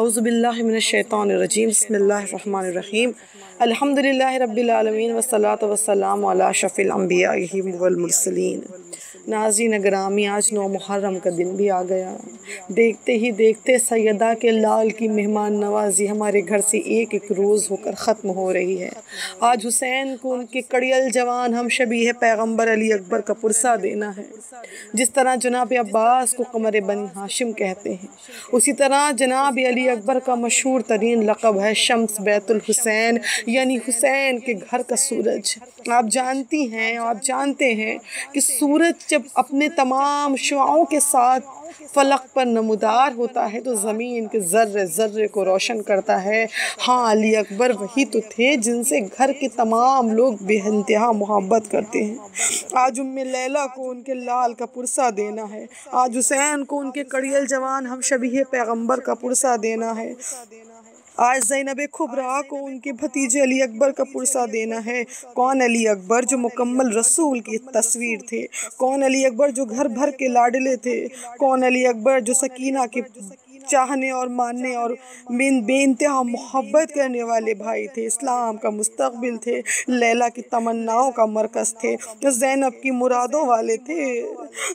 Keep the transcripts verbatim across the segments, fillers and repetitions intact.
औज़ुबिल्लाहि मिनश्शैतानिर्रजीम बिस्मिल्लाहिर्रहमानिर्रहीम अल्हम्दुलिल्लाहि रब्बिल आलमीन वस्सलातु वस्सलामु अला अशरफिल अंबियाइ वल मुरसलीन। नाज़रीन ग्रामी, आज नौ मुहर्रम का दिन भी आ गया। देखते ही देखते सैयदा के लाल की मेहमान नवाजी हमारे घर से एक एक रोज़ होकर ख़त्म हो रही है। आज हुसैन को उनके कड़ियल जवान हम शबीह पैगम्बर अली अकबर का पुरसा देना है। जिस तरह जनाब अब्बास को कमर बनी हाशिम कहते हैं, उसी तरह जनाब अली अकबर का मशहूर तरीन लक़ब है शम्स बैतुल हुसैन, यानी हुसैन के घर का सूरज। आप जानती हैं, आप जानते हैं कि सूरज जब अपने तमाम शुआओं के साथ फलक पर नमदार होता है तो ज़मीन के ज़र्रे ज़र्रे को रोशन करता है। हाँ, अली अकबर वही तो थे जिनसे घर के तमाम लोग बेइंतहा मोहब्बत करते हैं। आज उम्मे लैला को उनके लाल का पुरसा देना है। आज हुसैन को उनके कड़ियल जवान हम शबीह पैगम्बर का पुरसा देना है। आज ज़ैनब-ए-कुब्रा को उनके भतीजे अली अकबर का पुरसा देना है। कौन अली अकबर जो मुकम्मल रसूल की तस्वीर थे, कौन अली अकबर जो घर भर के लाडले थे, कौन अली अकबर जो सकीना के चाहने और मानने और बेइंतहा मोहब्बत करने वाले भाई थे, इस्लाम का मुस्तकबिल थे, लैला की तमन्नाओं का मरकज़ थे, ज़ैनब की मुरादों वाले थे,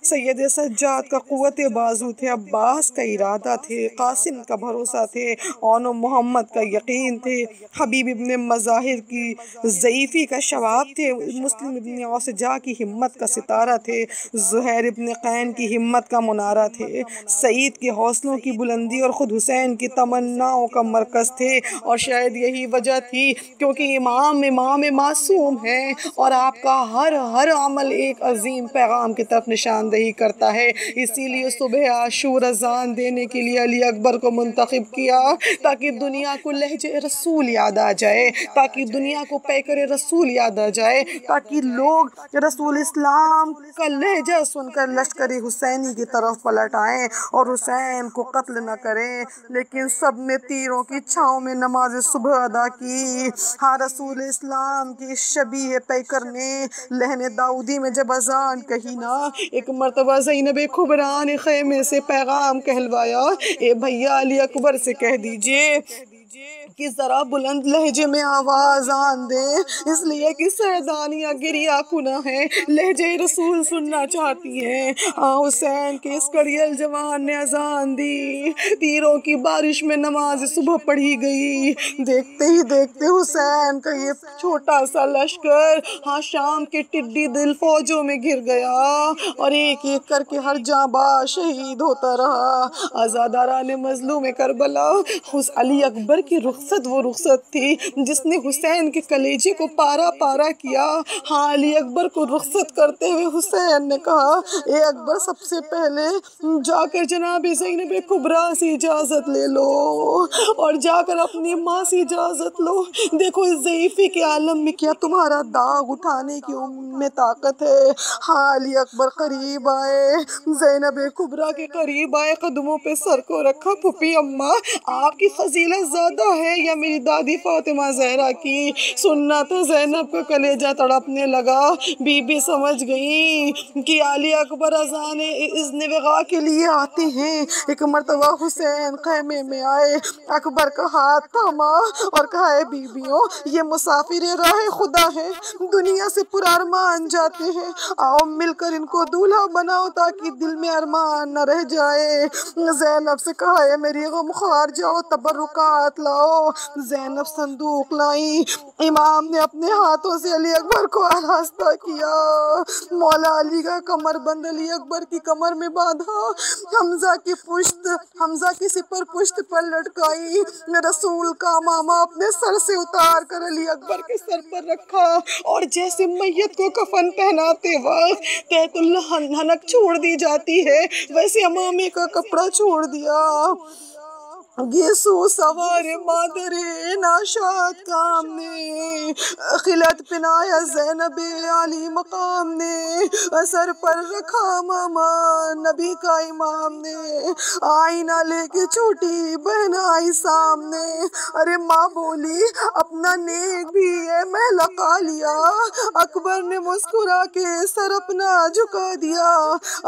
सैयद सज्जाद का क़ुव्वत बाजू थे, अब्बास का इरादा थे, कासिम का भरोसा थे, औन और मोहम्मद का यकीन थे, हबीब इबन मज़ाहिर की ज़ईफ़ी का शवाब थे, मुस्लिम इबन औसजा की हिम्मत का सितारा थे, ज़हर इबन क़ैन की हिम्मत का मुनारा थे, सईद के हौसलों की बुलंद और ख़ुद हुसैन की तमन्नाओं का मरकज़ थे। और शायद यही वजह थी क्योंकि इमाम इमाम मासूम है और आपका हर हर अमल एक अजीम पैगाम की तरफ निशानदेही करता है। इसीलिए सुबह आशूर अजान देने के लिए अली अकबर को मुंतखब किया ताकि दुनिया को लहजे रसूल याद आ जाए, ताकि दुनिया को पैकर रसूल याद आ जाए, ताकि लोग रसूल इस्लाम का लहजा सुनकर लश्कर हुसैनी की तरफ पलट आएँ और हुसैन को कत्ल ना करें। लेकिन सब ने तीरों की छाँव में नमाज सुबह अदा की। हाँ, रसूल इस्लाम की शबीह पैकर ने लहने दाऊदी में जब अजान कही ना, एक मरतबा ज़ैनब-ए-कुब्रा ने ख़ैमे से पैगाम कहलवाया, ए भैया अली अकबर से कह दीजिए कि ज़रा बुलंद लहजे में आवाज़ आन दें, इसलिए कि सैदानिया गिरिया कुना है, लहजे रसूल सुनना चाहती हैं। हाँ, हुसैन के इस कड़ियल जवान ने अजान दी, तीरों की बारिश में नमाज सुबह पढ़ी गई। देखते ही देखते हुसैन का ये छोटा सा लश्कर हाँ शाम के टिड्डी दिल फौजों में घिर गया और एक एक करके हर जांबाज शहीद होता रहा। आज़ादारा ने मजलूम करबला उस अली अकबर की रुखसत वो रुखसत थी जिसने हुसैन के कलेजे को पारा पारा किया। हाँ, अली अकबर को रुखसत करते हुए हुसैन ने कहा, ए अकबर सबसे पहले जाकर जनाब ज़ैनब-ए-कुब्रा से इजाज़त ले लो और जाकर अपनी माँ से इजाज़त लो। देखो इस ज़ईफ़ी के आलम में क्या तुम्हारा दाग उठाने की उम्म में ताकत है। हाँ, अली अकबर करीब आए, ज़ैनब-ए-कुब्रा के करीब आए, कदमों पर सर को रखा, फूफी अम्मा आपकी फजीलत है या मेरी दादी फातिमा ज़हरा की? सुनना तो ज़ैनब का कलेजा तड़पने लगा। बीबी समझ गई कि आली अकबर अज़ान इज़्न विग़ा के लिए आते हैं। एक मरतबा हुसैन खैमे में आए, अकबर का हाथ थामा और कहा, है बीबियों ये मुसाफिर राह खुदा है, दुनिया से पुरारमान जाते हैं, आओ मिलकर इनको दूल्हा बनाओ ताकि दिल में अरमान न रह जाए। ज़ैनब से कहा, है मेरी गमखार जाओ तबर्रुकात लाओ। ज़ैनब संदूक लाई, इमाम ने अपने हाथों से अली अकबर को आरास्ता किया, मौला अली का कमरबंद अली अकबर की कमर में बांधा, हमजा की पुश्त हमजा की सिपर पुश्त पर लटकाई, रसूल का मामा अपने सर से उतार कर अली अकबर के सर पर रखा और जैसे मैयत को कफन पहनाते वक्त तहतुल हनक छोड़ दी जाती है वैसे अमामे का कपड़ा छोड़ दिया। गेसू सवारे मादरे नाशाद काम ने खिलत पिनाया ज़ैनब आली मकाम ने, असर पर रखा मामा नबी का इमाम ने, आईना लेके छोटी बहन आई सामने, अरे माँ बोली अपना नेक भी है मैं लगा लिया। अकबर ने मुस्कुरा के सर अपना झुका दिया।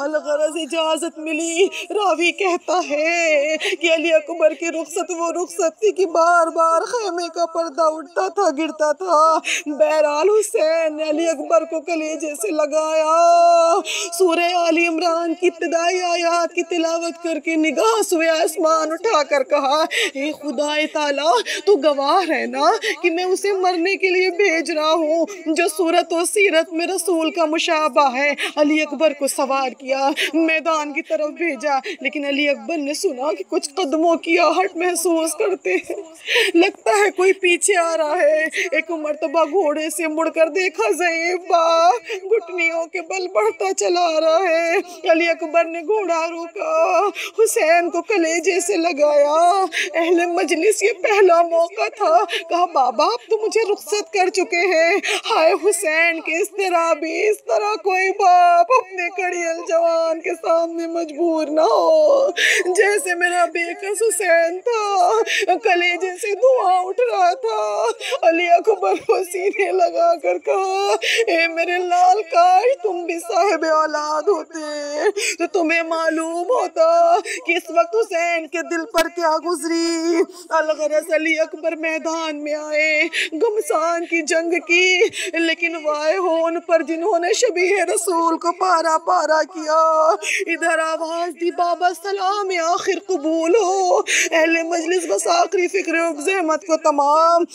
अलगरज इजाज़त मिली। रावी कहता है कि अली अकबर की रुखसत वो रुखसत थी कि बार बार खेमे का पर्दा उठता था गिरता था। बहरहाल हुसैन ने अली अकबर को कलेजे से लगाया। सूरह आल इमरान की इब्तिदाई आयात की तिलावत करके निगाह सुए आसमान उठा कर कहा, हे खुदाए ताला, तू गवाह है ना कि मैं उसे मरने के लिए भेज रहा हूँ जो सूरत और सीरत में रसूल का मुशाबा है। अली अकबर को सवार किया, मैदान की तरफ भेजा, लेकिन अली अकबर ने सुना कि कुछ कदमों की आहट महसूस करते हैं, लगता है कोई पीछे आ रहा है। एक मर्तबा घोड़े से मुड़कर देखा, ज़ैबा घुटनियों के बल बढ़ता चला आ रहा है। अली अकबर ने घोड़ा रोका, हुसैन को कलेजे से लगाया। अहले मजलिस ये पहला मौका था, कहा बाबा आप तो मुझे रुखसत कर चुके हैं। हाय हुसैन के इस तरह भी इस तरह कोई बाप अपने कड़ियल जवान के सामने मजबूर ना हो जैसे मेरा बेकस हुसैन था। कलेजे से धुआं उठ रहा था। अली अकबर को सीने लगा कर कहा, ए मेरे लाल काश तुम भी साहिब औलाद होते तो तुम्हें मालूम होता कि इस वक्त हुसैन के दिल पर क्या गुजरी। अलगरस अली अकबर मैदान में आए, गमसान की जंग की, लेकिन वाय हो उन पर जिन्होंने शबीह रसूल को पारा पारा किया। इधर आवाज दी, बाबा सलाम आखिर कबूल हो। अहले मजलिस बस आखिरी फिक्र ज़हमत को तमाम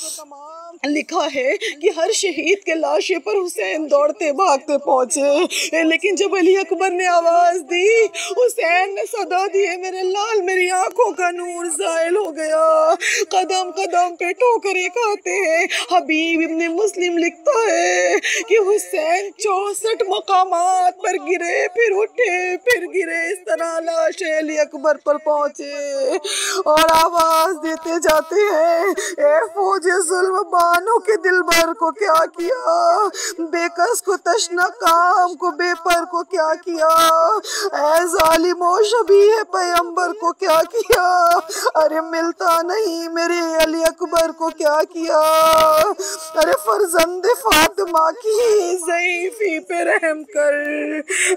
लिखा है कि हर शहीद के लाशे पर हुसैन दौड़ते भागते पहुंचे, लेकिन जब अली अकबर ने आवाज़ दी, हुसैन ने सदा दिए, मेरे लाल मेरी आंखों का नूर जायल हो गया। कदम कदम पे ठोकरें खाते हैं। हबीब इब्न मुस्लिम लिखता है कि हुसैन चौसठ मकामात पर गिरे, फिर उठे, फिर गिरे। इस तरह लाशे अली अकबर पर पहुंचे और आवाज़ देते जाते हैं, ए फौजे जुल्म मानो के दिलबर को क्या किया, बेकस को तशना काम को बेपर को क्या किया, ऐ जालिमो शबीह पैगंबर को क्या किया, अरे मिलता नहीं मेरे अली अकबर को क्या किया, अरे फरजंद फातिमा की ज़ईफी पे रहम कर,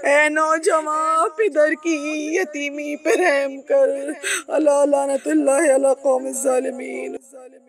ऐ नौजवां पिदर की यतीमी पे रहम कर। अला लानतुल्लाह अला कौमिज़ ज़ालिमीन।